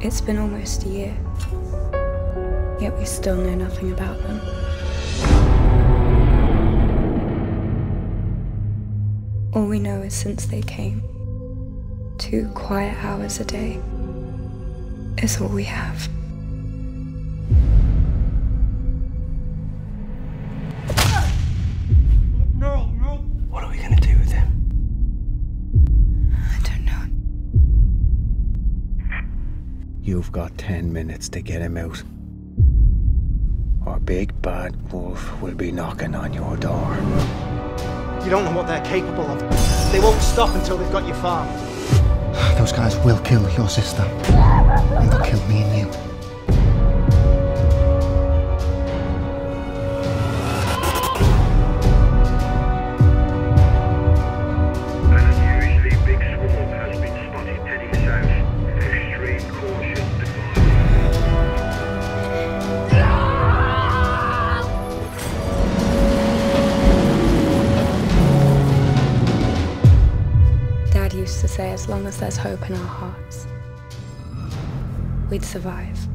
It's been almost a year, yet we still know nothing about them. All we know is since they came, 2 quiet hours a day is all we have. You've got 10 minutes to get him out, or Big Bad Wolf will be knocking on your door. You don't know what they're capable of. They won't stop until they've got your farm. Those guys will kill your sister, and they'll kill me and you. Used to say as long as there's hope in our hearts, we'd survive.